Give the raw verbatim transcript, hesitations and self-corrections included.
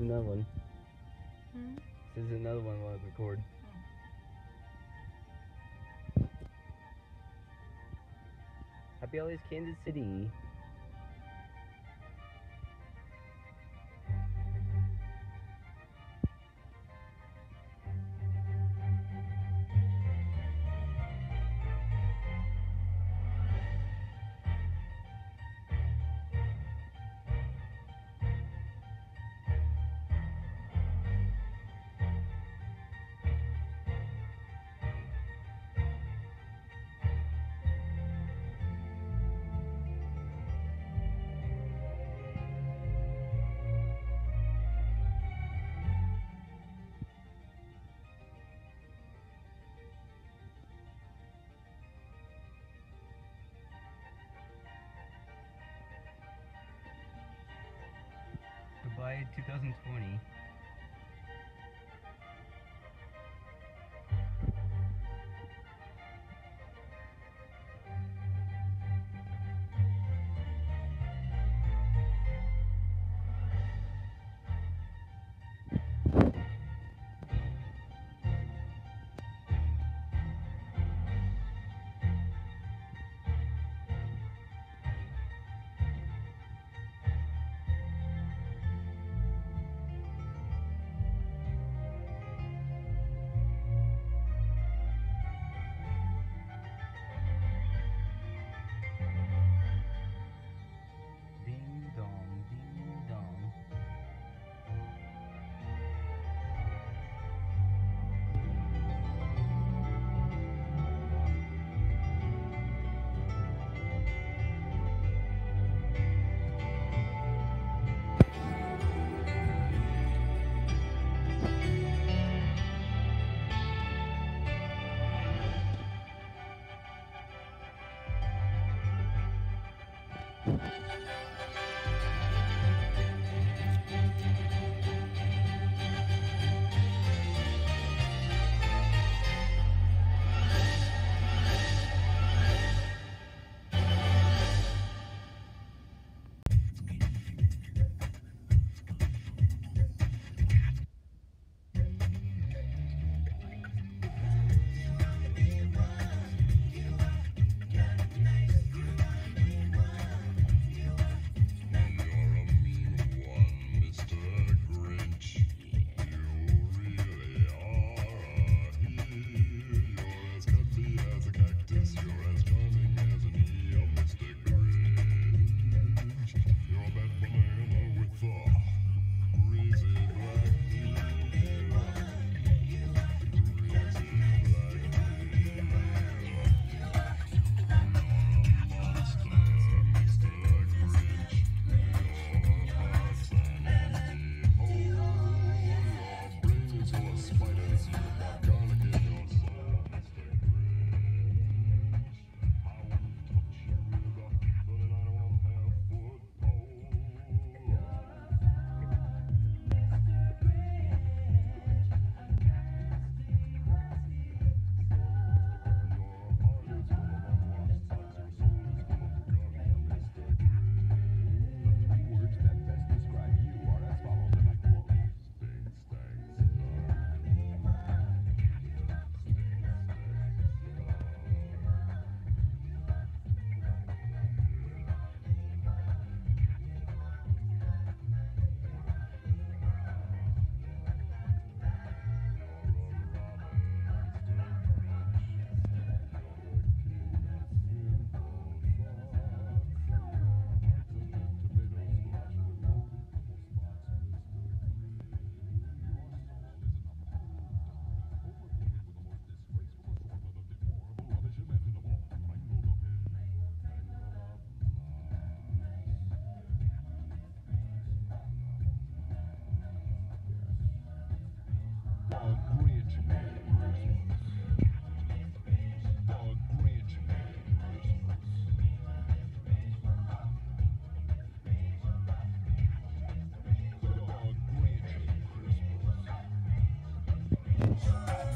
another one. Hmm? This is another one I want to record. Oh. Happy holidays, Kansas City. By twenty twenty. We'll be right back.